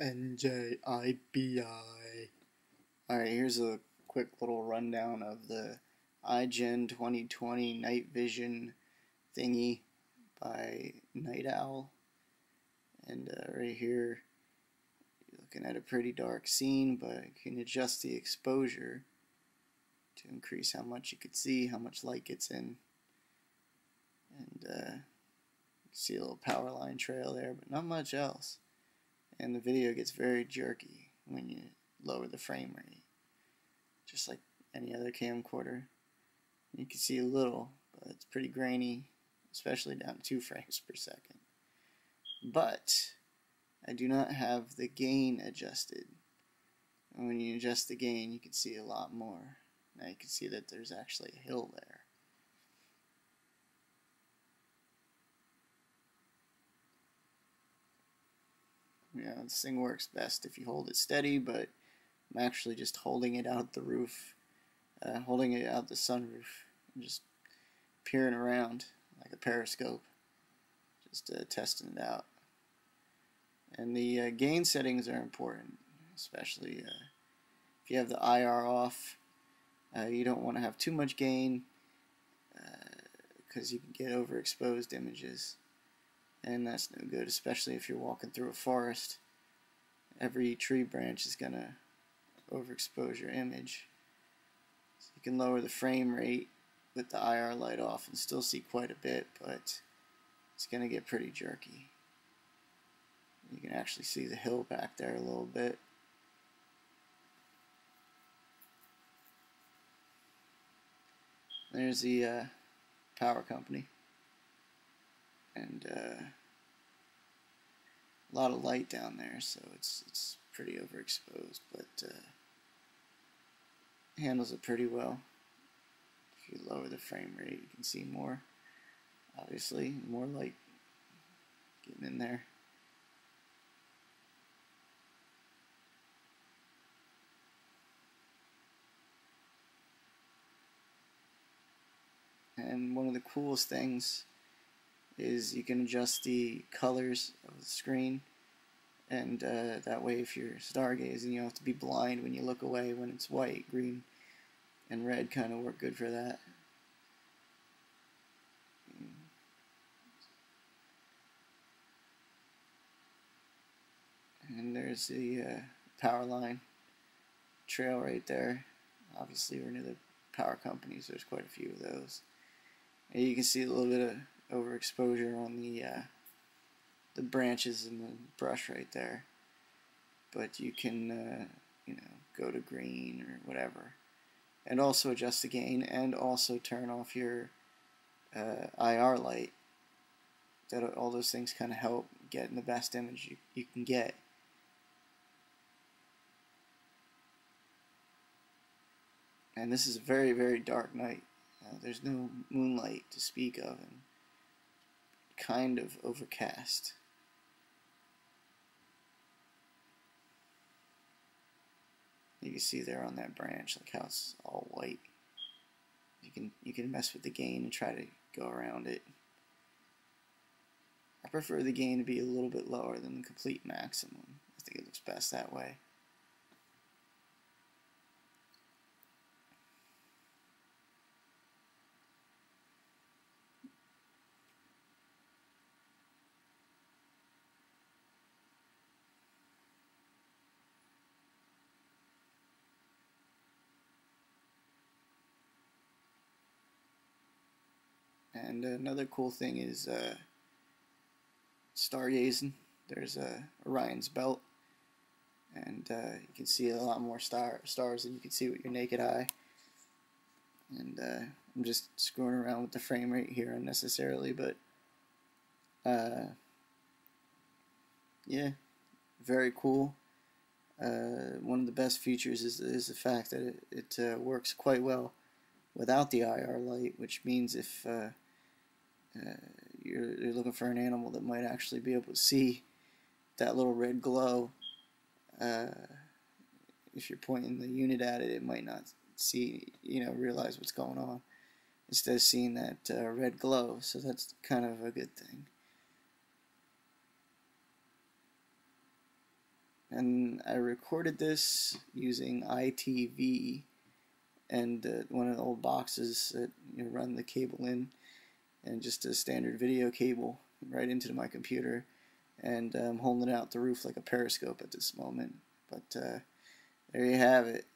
N-J-I-B-I. Alright, here's a quick little rundown of the iGen 20/20 night vision thingy by Night Owl. And right here, you're looking at a pretty dark scene, but you can adjust the exposure to increase how much you could see, how much light gets in. And see a little power line trail there, but not much else. And the video gets very jerky when you lower the frame rate, just like any other camcorder. You can see a little, but it's pretty grainy, especially down to 2 frames per second. But I do not have the gain adjusted, and when you adjust the gain, you can see a lot more. Now you can see that there's actually a hill there. You know, this thing works best if you hold it steady, but I'm actually just holding it out the roof, holding it out the sunroof, and just peering around like a periscope, just testing it out. And the gain settings are important, especially if you have the IR off. You don't want to have too much gain because you can get overexposed images. And that's no good, especially if you're walking through a forest. Every tree branch is going to overexpose your image. So you can lower the frame rate with the IR light off and still see quite a bit, but it's going to get pretty jerky. You can actually see the hill back there a little bit. There's the power company. And a lot of light down there, so it's pretty overexposed, but handles it pretty well. If you lower the frame rate, you can see more, obviously, more light getting in there. And one of the coolest things is you can adjust the colors of the screen, and that way if you're stargazing, you don't have to be blind when you look away when it's white. Green and red kind of work good for that. And there's the power line trail right there. Obviously we're near the power companies, there's quite a few of those. And you can see a little bit of overexposure on the branches and the brush right there, but you can you know, go to green or whatever, and also adjust the gain, and also turn off your IR light. That all those things kind of help getting the best image you can get. And this is a very, very dark night. There's no moonlight to speak of, and kind of overcast. You can see there on that branch, like how it's all white. You can mess with the gain and try to go around it. I prefer the gain to be a little bit lower than the complete maximum. I think it looks best that way. And another cool thing is stargazing. There's Orion's belt, and you can see a lot more stars than you can see with your naked eye. And I'm just screwing around with the frame rate here unnecessarily, but yeah, very cool. One of the best features is the fact that it works quite well without the IR light, which means if you're looking for an animal that might actually be able to see that little red glow, if you're pointing the unit at it, it might not see, you know, realize what's going on, instead of seeing that red glow. So that's kind of a good thing. and I recorded this using ITV and one of the old boxes that you run the cable in, and just a standard video cable right into my computer, and I'm holding it out the roof like a periscope at this moment. But there you have it.